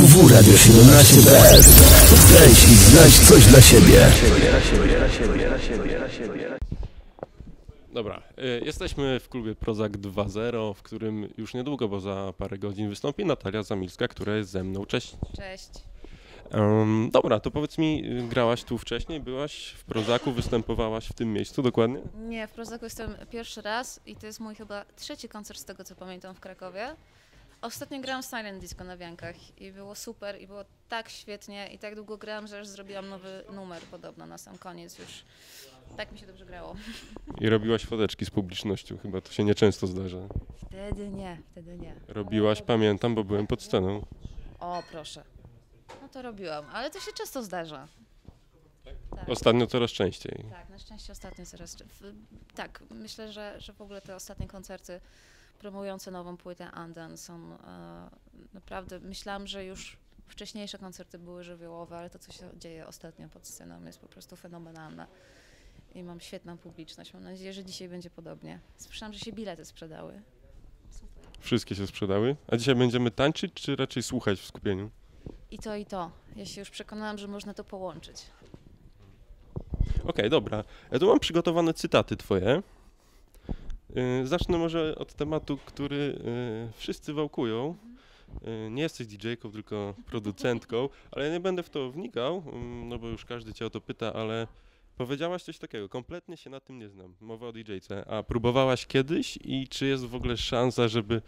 www.radiofilm.pl. Wejdź i znajdź coś dla siebie. Dobra, jesteśmy w klubie Prozak 2.0, w którym już niedługo, bo za parę godzin wystąpi Natalia Zamilska, która jest ze mną. Cześć. Cześć. Dobra, to powiedz mi, grałaś tu wcześniej, byłaś w Prozaku, występowałaś w tym miejscu dokładnie? Nie, w Prozaku jestem pierwszy raz i to jest mój chyba trzeci koncert z tego co pamiętam w Krakowie. Ostatnio grałam Silent Disco na Wiankach i było super i było tak świetnie i tak długo grałam, że już zrobiłam nowy numer podobno na sam koniec już. Tak mi się dobrze grało. I robiłaś foteczki z publicznością, chyba to się nieczęsto zdarza. Wtedy nie. Robiłaś, pamiętam, bo byłem pod sceną. O, proszę. No to robiłam, ale to się często zdarza. Tak. Ostatnio coraz częściej. Tak, na szczęście ostatnio coraz częściej. Tak, myślę, że w ogóle te ostatnie koncerty promujące nową płytę Andeń są naprawdę, myślałam, że już wcześniejsze koncerty były żywiołowe, ale to, co się dzieje ostatnio pod sceną, jest po prostu fenomenalne. I mam świetną publiczność. Mam nadzieję, że dzisiaj będzie podobnie. Słyszałam, że się bilety sprzedały. Super. Wszystkie się sprzedały. A dzisiaj będziemy tańczyć, czy raczej słuchać w skupieniu? I to. Ja się już przekonałam, że można to połączyć. Okej, dobra. Ja tu mam przygotowane cytaty twoje. Zacznę może od tematu, który wszyscy wałkują. Nie jesteś DJ-ką, tylko producentką, ale ja nie będę w to wnikał, no bo już każdy cię o to pyta, ale powiedziałaś coś takiego, kompletnie się na tym nie znam, mowa o DJ-ce, a próbowałaś kiedyś i czy jest w ogóle szansa, żeby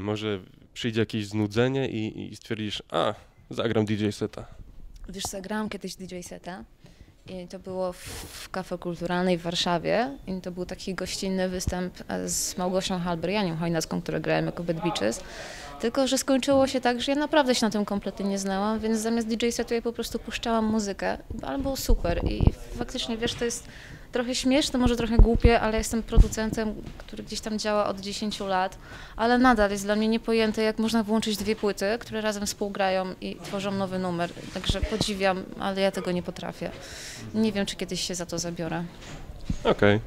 może przyjdzie jakieś znudzenie i stwierdzisz, zagram DJ seta? Wiesz, zagrałam kiedyś DJ seta i to było w Kafe Kulturalnej w Warszawie i to był taki gościnny występ z Małgosią Halberianą Hojnacką, która grałem jako Bad Beaches, tylko że skończyło się tak, że ja naprawdę się na tym kompletnie nie znałam, więc zamiast DJ setu ja po prostu puszczałam muzykę, ale było super i faktycznie, wiesz, to jest trochę śmieszne, może trochę głupie, ale jestem producentem, który gdzieś tam działa od 10 lat, ale nadal jest dla mnie niepojęte, jak można włączyć dwie płyty, które razem współgrają i tworzą nowy numer. Także podziwiam, ale ja tego nie potrafię. Nie wiem, czy kiedyś się za to zabiorę. Okej.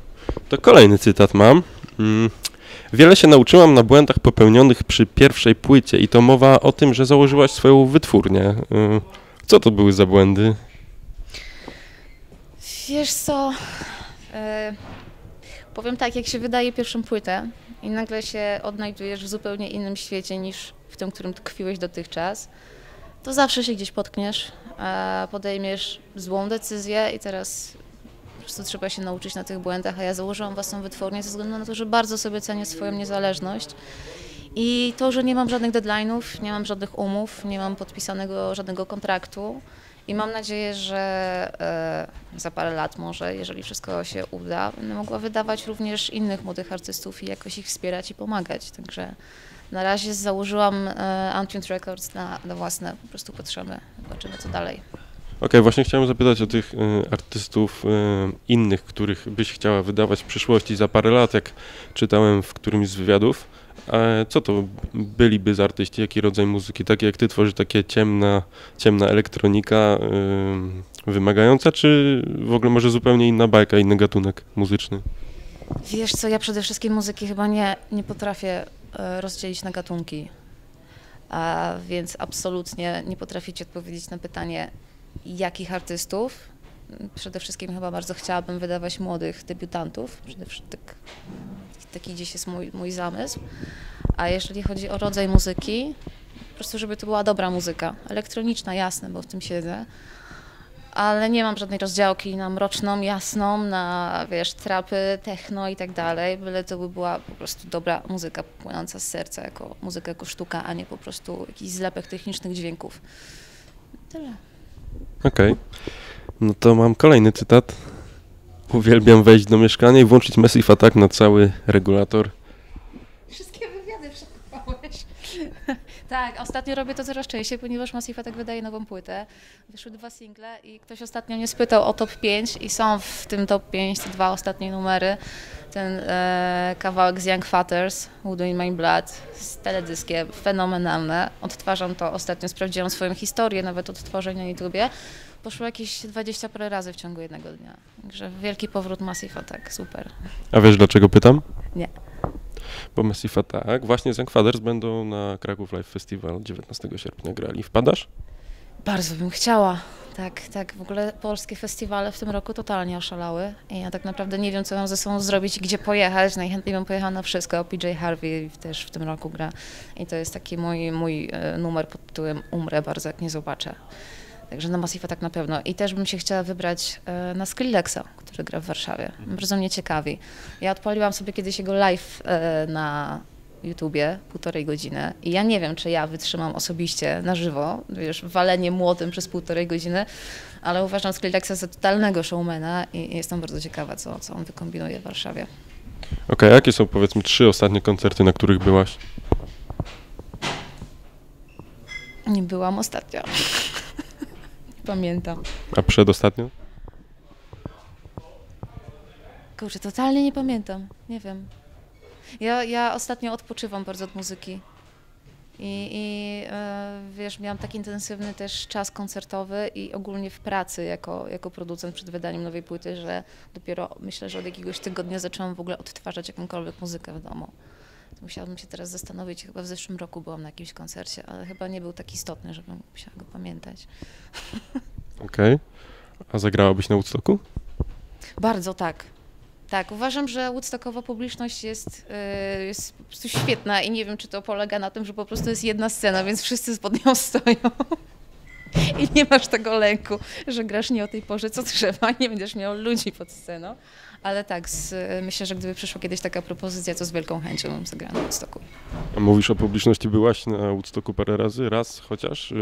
To kolejny cytat mam. Wiele się nauczyłam na błędach popełnionych przy pierwszej płycie i to mowa o tym, że założyłaś swoją wytwórnię. Co to były za błędy? Wiesz co, powiem tak, jak się wydaje pierwszą płytę i nagle się odnajdujesz w zupełnie innym świecie niż w tym, którym tkwiłeś dotychczas, to zawsze się gdzieś potkniesz, podejmiesz złą decyzję i teraz po prostu trzeba się nauczyć na tych błędach, a ja założyłam własną wytwórnię ze względu na to, że bardzo sobie cenię swoją niezależność i to, że nie mam żadnych deadline'ów, nie mam żadnych umów, nie mam podpisanego żadnego kontraktu. I mam nadzieję, że za parę lat może, jeżeli wszystko się uda, będę mogła wydawać również innych młodych artystów i jakoś ich wspierać i pomagać. Także na razie założyłam Antune Records na własne po prostu potrzeby. Zobaczymy, co dalej. Okej, właśnie chciałem zapytać o tych artystów innych, których byś chciała wydawać w przyszłości za parę lat, jak czytałem w którymś z wywiadów. Co to byliby za artyści, jaki rodzaj muzyki, takie jak ty tworzysz, takie ciemna elektronika wymagająca, czy w ogóle może zupełnie inna bajka, inny gatunek muzyczny? Wiesz co, ja przede wszystkim muzyki chyba nie potrafię rozdzielić na gatunki, więc absolutnie nie potrafię ci odpowiedzieć na pytanie, jakich artystów. Przede wszystkim chyba bardzo chciałabym wydawać młodych debiutantów, przede wszystkim taki gdzieś jest mój zamysł, a jeżeli chodzi o rodzaj muzyki, po prostu żeby to była dobra muzyka, elektroniczna, jasne, bo w tym siedzę, ale nie mam żadnej rozdziałki na mroczną, jasną, na, wiesz, trapy, techno i tak dalej, byle to by była po prostu dobra muzyka płynąca z serca, jako muzyka, jako sztuka, a nie po prostu jakiś zlepek technicznych dźwięków. Tyle. Okej. No to mam kolejny cytat. Uwielbiam wejść do mieszkania i włączyć Massive Attack na cały regulator. Wszystkie wywiady przekopałeś. Tak, ostatnio robię to coraz częściej, ponieważ Massive Attack wydaje nową płytę. Wyszły 2 single i ktoś ostatnio mnie spytał o top 5 i są w tym top 5 te 2 ostatnie numery. Ten kawałek z Young Fathers, Voodoo in My Blood, z teledyskiem, fenomenalne. Odtwarzam to ostatnio, sprawdziłam swoją historię, nawet odtworzę na YouTubie. Poszło jakieś 20 parę razy w ciągu jednego dnia. Także wielki powrót Massive Attack, super. A wiesz, dlaczego pytam? Nie. bo Massive Attack właśnie z Young Fathers będą na Kraków Live Festival 19 sierpnia grali. Wpadasz? Bardzo bym chciała. Tak, tak. W ogóle polskie festiwale w tym roku totalnie oszalały. I ja tak naprawdę nie wiem, co mam ze sobą zrobić i gdzie pojechać. Najchętniej bym pojechała na wszystko. PJ Harvey też w tym roku gra. I to jest taki mój numer pod tytułem Umrę bardzo, jak nie zobaczę. Także na Masifa tak na pewno. I też bym się chciała wybrać na Skrillexa, który gra w Warszawie. Bardzo mnie ciekawi. Ja odpaliłam sobie kiedyś jego live na YouTubie, 1,5 godziny i ja nie wiem, czy ja wytrzymam osobiście na żywo, wiesz, walenie młotem przez 1,5 godziny, ale uważam Skrillexa za totalnego showmana i jestem bardzo ciekawa, co on wykombinuje w Warszawie. Okej, jakie są, powiedzmy, 3 ostatnie koncerty, na których byłaś? Nie byłam ostatnio. Nie pamiętam. A przedostatnio? Kurczę, totalnie nie pamiętam, nie wiem. Ja ostatnio odpoczywam bardzo od muzyki i wiesz, miałam tak intensywny też czas koncertowy i ogólnie w pracy jako producent przed wydaniem nowej płyty, że dopiero myślę, że od jakiegoś tygodnia zaczęłam w ogóle odtwarzać jakąkolwiek muzykę w domu. To musiałabym się teraz zastanowić, chyba w zeszłym roku byłam na jakimś koncercie, ale chyba nie był tak istotny, żebym musiała go pamiętać. Okej. A zagrałabyś na Woodstocku? Bardzo tak. Tak, uważam, że woodstockowa publiczność jest po prostu świetna i nie wiem, czy to polega na tym, że po prostu jest jedna scena, więc wszyscy pod nią stoją i nie masz tego lęku, że grasz nie o tej porze, co trzeba, nie będziesz miał ludzi pod sceną, ale tak, myślę, że gdyby przyszła kiedyś taka propozycja, to z wielką chęcią bym zagrała na Woodstocku. A mówisz o publiczności, byłaś na Woodstocku parę razy, raz chociaż,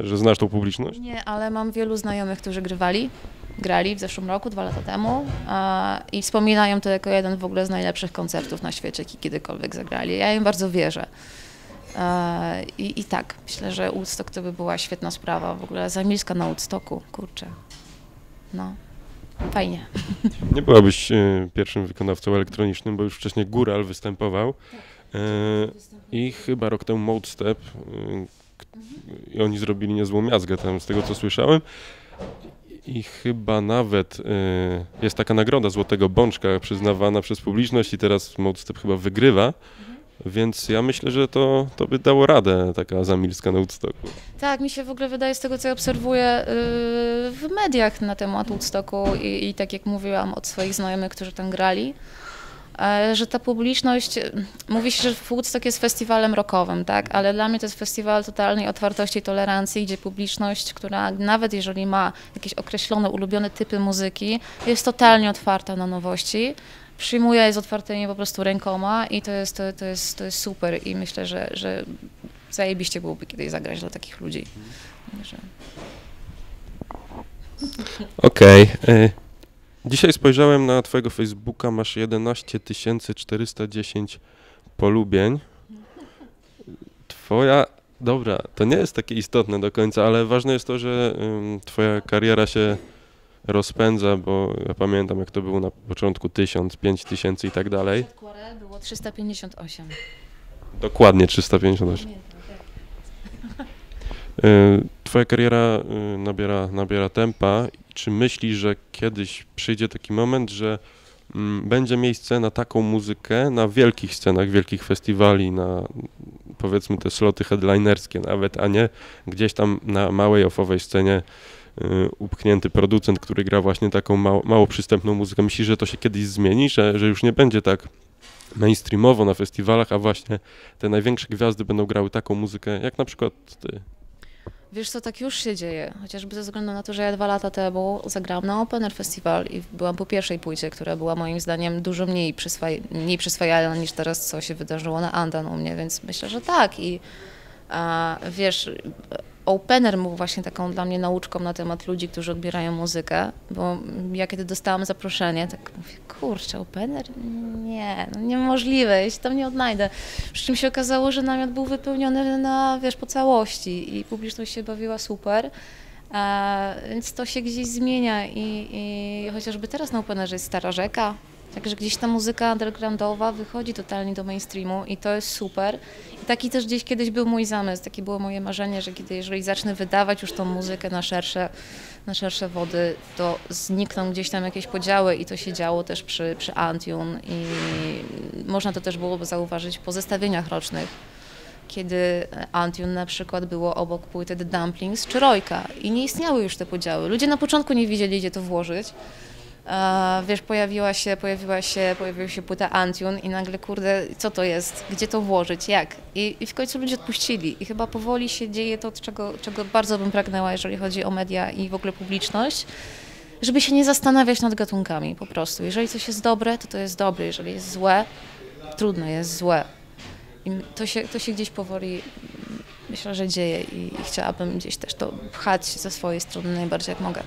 że znasz tą publiczność? Nie, ale mam wielu znajomych, którzy grali w zeszłym roku, 2 lata temu i wspominają to jako jeden w ogóle z najlepszych koncertów na świecie, jaki kiedykolwiek zagrali. Ja im bardzo wierzę. I tak, myślę, że Woodstock to by była świetna sprawa, w ogóle Zamilska na Woodstocku, kurczę, no, fajnie. Nie byłabyś pierwszym wykonawcą elektronicznym, bo już wcześniej Gural występował i chyba rok temu Modestep i oni zrobili niezłą miazgę tam, z tego co słyszałem. I chyba nawet jest taka nagroda Złotego Bączka przyznawana przez publiczność i teraz Modestep chyba wygrywa. Więc ja myślę, że to by dało radę, taka Zamilska na Woodstocku. Tak, mi się w ogóle wydaje z tego, co ja obserwuję w mediach na temat Woodstocku i tak jak mówiłam od swoich znajomych, którzy tam grali, że ta publiczność, mówi się, że Woodstock jest festiwalem rockowym, tak? Ale dla mnie to jest festiwal totalnej otwartości i tolerancji, gdzie publiczność, która nawet jeżeli ma jakieś określone, ulubione typy muzyki, jest totalnie otwarta na nowości. Przyjmuję je z otwartymi po prostu rękoma i to jest super i myślę, że zajebiście byłoby kiedyś zagrać dla takich ludzi. Okej. Dzisiaj spojrzałem na twojego Facebooka, masz 11 410 polubień. Dobra, to nie jest takie istotne do końca, ale ważne jest to, że twoja kariera się rozpędza, bo ja pamiętam, jak to było na początku 1000, 5000 i tak dalej. Było 358. Dokładnie 358. Twoja kariera nabiera tempa. Czy myślisz, że kiedyś przyjdzie taki moment, że będzie miejsce na taką muzykę na wielkich scenach, wielkich festiwali, na powiedzmy te sloty headlinerskie nawet, a nie gdzieś tam na małej, offowej scenie upchnięty producent, który gra właśnie taką mało przystępną muzykę? Myślisz, że to się kiedyś zmieni, że już nie będzie tak mainstreamowo na festiwalach, a właśnie te największe gwiazdy będą grały taką muzykę, jak na przykład ty? Wiesz co, tak już się dzieje, chociażby ze względu na to, że ja 2 lata temu zagrałam na Opener Festival i byłam po pierwszej płycie, która była moim zdaniem dużo mniej przyswajalna niż teraz, co się wydarzyło na Andeń u mnie, więc myślę, że tak i wiesz, Opener był właśnie taką dla mnie nauczką na temat ludzi, którzy odbierają muzykę, bo ja kiedy dostałam zaproszenie, tak mówię, kurczę, Opener? Nie, no niemożliwe, ja się tam nie odnajdę. Przy czym się okazało, że namiot był wypełniony na, wiesz, po całości i publiczność się bawiła super, więc to się gdzieś zmienia i chociażby teraz na Openerze jest Stara Rzeka, Także gdzieś ta muzyka undergroundowa wychodzi totalnie do mainstreamu i to jest super. I taki też gdzieś kiedyś był mój zamysł, takie było moje marzenie, że kiedy, jeżeli zacznę wydawać już tą muzykę na szersze wody, to znikną gdzieś tam jakieś podziały i to się działo też przy Antune i można to też było zauważyć po zestawieniach rocznych, kiedy Antune na przykład było obok płyty The Dumplings czy Rojka i nie istniały już te podziały. Ludzie na początku nie wiedzieli, gdzie to włożyć. Wiesz, pojawiła się płyta Antune i nagle, kurde, co to jest, gdzie to włożyć, jak? I w końcu ludzie odpuścili i chyba powoli się dzieje to, czego bardzo bym pragnęła, jeżeli chodzi o media i w ogóle publiczność, żeby się nie zastanawiać nad gatunkami po prostu. Jeżeli coś jest dobre, to jest dobre, jeżeli jest złe, trudno, jest złe. I to się gdzieś powoli, myślę, że dzieje i chciałabym gdzieś też to pchać ze swojej strony najbardziej jak mogę.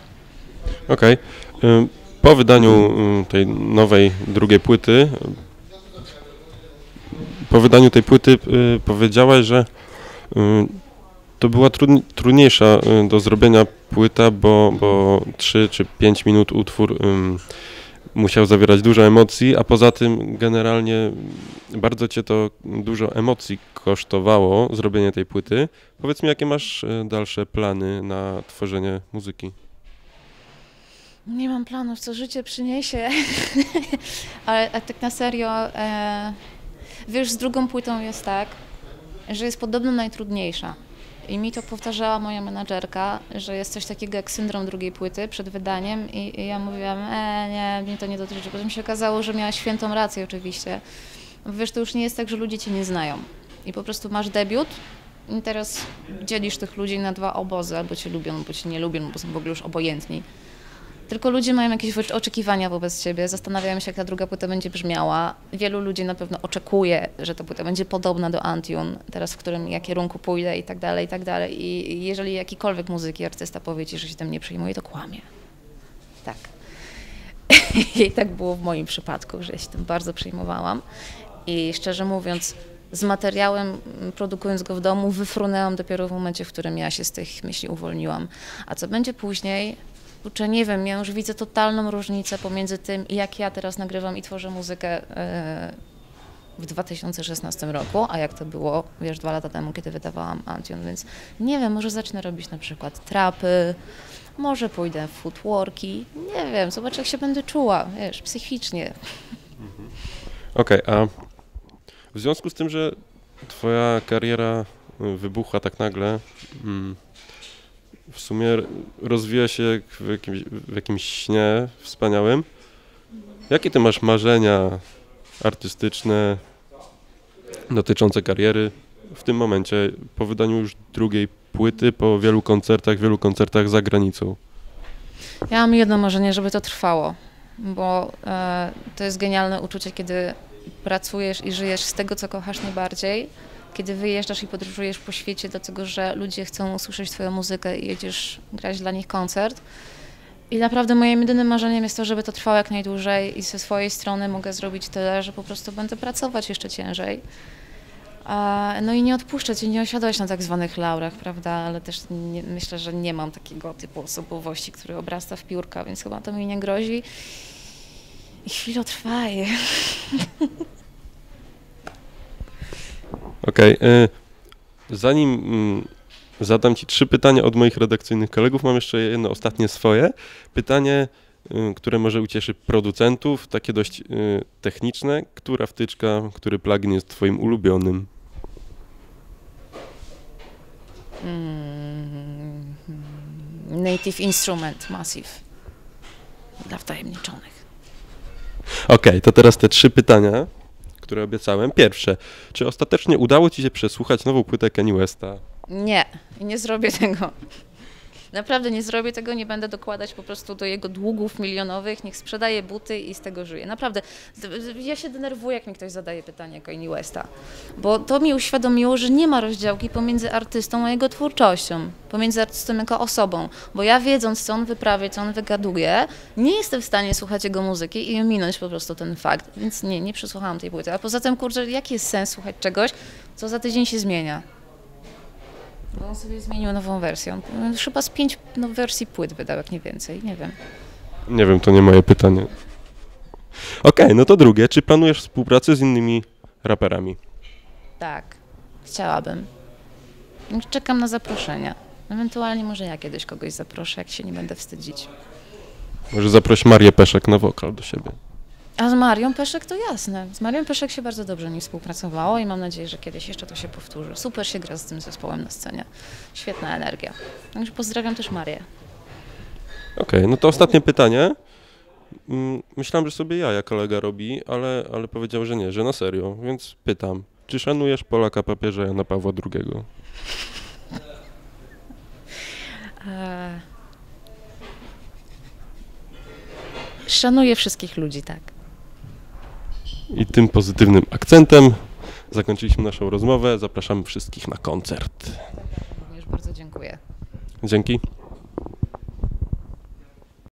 Okej. Po wydaniu tej nowej, drugiej płyty, powiedziałaś, że to była trudniejsza do zrobienia płyta, bo 3 czy 5 minut utwór musiał zawierać dużo emocji, a poza tym generalnie bardzo cię to dużo emocji kosztowało, zrobienie tej płyty. Powiedz mi, jakie masz dalsze plany na tworzenie muzyki? Nie mam planów, co życie przyniesie, ale tak na serio, wiesz, z drugą płytą jest tak, że jest podobno najtrudniejsza i mi to powtarzała moja menadżerka, że jest coś takiego jak syndrom drugiej płyty przed wydaniem i ja mówiłam, nie, mnie to nie dotyczy, potem się okazało, że miała świętą rację oczywiście, wiesz, to już nie jest tak, że ludzie cię nie znają i po prostu masz debiut. I teraz dzielisz tych ludzi na dwa obozy, albo cię lubią, albo cię nie lubią, bo są w ogóle już obojętni. Tylko ludzie mają jakieś oczekiwania wobec ciebie, zastanawiają się, jak ta druga płyta będzie brzmiała. Wielu ludzi na pewno oczekuje, że ta płyta będzie podobna do Antune, teraz w którym ja kierunku pójdę i tak dalej, i tak dalej. I jeżeli jakikolwiek muzyki artysta powie ci, że się tym nie przejmuje, to kłamie. Tak. I tak było w moim przypadku, że ja się tym bardzo przejmowałam. I szczerze mówiąc, z materiałem, produkując go w domu, wyfrunęłam dopiero w momencie, w którym ja się z tych myśli uwolniłam. A co będzie później? Kurczę, nie wiem, ja już widzę totalną różnicę pomiędzy tym, jak ja teraz nagrywam i tworzę muzykę w 2016 roku, a jak to było, wiesz, 2 lata temu, kiedy wydawałam Antune, więc nie wiem, może zacznę robić na przykład trapy, może pójdę w footworki, nie wiem, zobaczę, jak się będę czuła, wiesz, psychicznie. Okej, a w związku z tym, że twoja kariera wybuchła tak nagle, w sumie rozwija się jak w jakimś śnie wspaniałym. Jakie ty masz marzenia artystyczne dotyczące kariery w tym momencie, po wydaniu już drugiej płyty, po wielu koncertach za granicą? Ja mam jedno marzenie, żeby to trwało, bo to jest genialne uczucie, kiedy pracujesz i żyjesz z tego, co kochasz najbardziej. Kiedy wyjeżdżasz i podróżujesz po świecie, dlatego że ludzie chcą usłyszeć twoją muzykę i jedziesz grać dla nich koncert. I naprawdę moim jedynym marzeniem jest to, żeby to trwało jak najdłużej i ze swojej strony mogę zrobić tyle, że po prostu będę pracować jeszcze ciężej. No i nie odpuszczać i nie osiadać na tak zwanych laurach, prawda, ale też nie, myślę, że nie mam takiego typu osobowości, który obrasta w piórka, więc chyba to mi nie grozi. I chwilę trwaje. Okej. Zanim zadam ci 3 pytania od moich redakcyjnych kolegów, mam jeszcze jedno ostatnie swoje. Pytanie, które może ucieszy producentów, takie dość techniczne. Która wtyczka, który plugin jest twoim ulubionym? Native Instrument Massive dla wtajemniczonych. Okej, to teraz te 3 pytania, które obiecałem. Pierwsze, czy ostatecznie udało ci się przesłuchać nową płytę Kanye Westa? Nie, nie zrobię tego. Naprawdę nie zrobię tego, nie będę dokładać po prostu do jego długów milionowych, niech sprzedaje buty i z tego żyje. Naprawdę, ja się denerwuję, jak mi ktoś zadaje pytanie Kanye Westa, bo to mi uświadomiło, że nie ma rozdziałki pomiędzy artystą a jego twórczością, pomiędzy artystą jako osobą, bo ja, wiedząc, co on wyprawia, co on wygaduje, nie jestem w stanie słuchać jego muzyki i ominąć po prostu ten fakt, więc nie przesłuchałam tej płyty. A poza tym, kurczę, jaki jest sens słuchać czegoś, co za tydzień się zmienia? Bo on sobie zmienił nową wersję. On chyba z 5 wersji płyt wydał, jak nie więcej, nie wiem. Nie wiem, to nie moje pytanie. Okej, no to drugie. Czy planujesz współpracę z innymi raperami? Tak, chciałabym. Czekam na zaproszenia. Ewentualnie może ja kiedyś kogoś zaproszę, jak się nie będę wstydzić. Może zaproś Marię Peszek na wokal do siebie. A z Marią Peszek to jasne. Z Marią Peszek się bardzo dobrze mi współpracowało i mam nadzieję, że kiedyś jeszcze to się powtórzy. Super się gra z tym zespołem na scenie. Świetna energia. Także pozdrawiam też Marię. Okej, no to ostatnie pytanie. Myślałem, że sobie jaja kolega robi, ale powiedział, że nie, że na serio. Więc pytam, czy szanujesz Polaka papieża Jana Pawła II? Szanuję wszystkich ludzi, tak. I tym pozytywnym akcentem zakończyliśmy naszą rozmowę. Zapraszamy wszystkich na koncert. Również bardzo dziękuję. Dzięki.